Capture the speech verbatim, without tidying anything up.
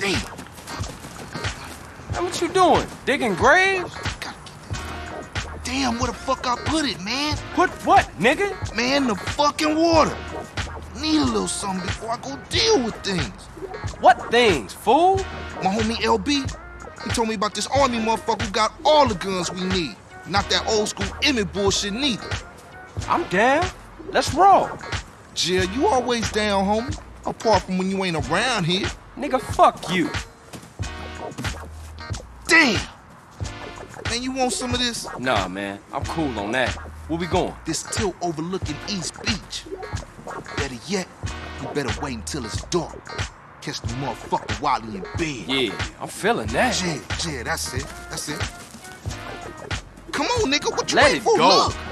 deep. Now what you doing? Digging graves? Damn, where the fuck I put it, man? Put what, nigga? Man, the fucking water. Need a little something before I go deal with things. What things, fool? My homie L B, he told me about this army motherfucker who got all the guns we need. Not that old school Emmett bullshit neither. I'm down. Let's roll. Jill, you always down, homie. Apart from when you ain't around here. Nigga, fuck you. Damn! Man, you want some of this? Nah, man. I'm cool on that. Where we going? This tilt overlooking East Beach. Better yet, you better wait until it's dark. Catch the motherfucker while he in bed. Yeah, I'm feeling that. Yeah, yeah, that's it. That's it. Come on, nigga. What you waiting for? Let it go. Look.